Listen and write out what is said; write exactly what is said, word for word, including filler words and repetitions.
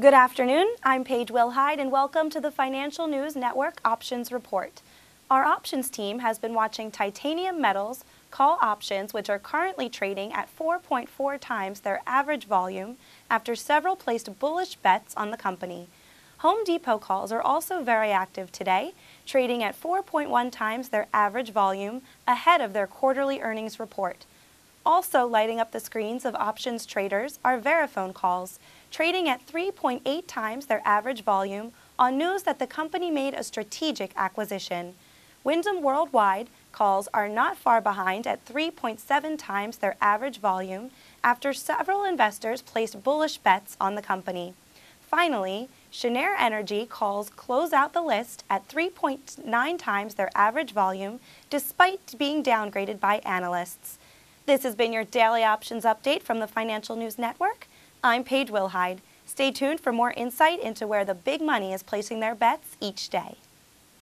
Good afternoon, I'm Paige Wilhide and welcome to the Financial News Network Options Report. Our options team has been watching Titanium Metals call options, which are currently trading at four point four times their average volume after several placed bullish bets on the company. Home Depot calls are also very active today, trading at four point one times their average volume ahead of their quarterly earnings report. Also lighting up the screens of options traders are VeriFone calls, trading at three point eight times their average volume on news that the company made a strategic acquisition. Wyndham Worldwide calls are not far behind at three point seven times their average volume after several investors placed bullish bets on the company. Finally, Cheniere Energy calls close out the list at three point nine times their average volume despite being downgraded by analysts. This has been your daily options update from the Financial News Network. I'm Paige Wilhide. Stay tuned for more insight into where the big money is placing their bets each day.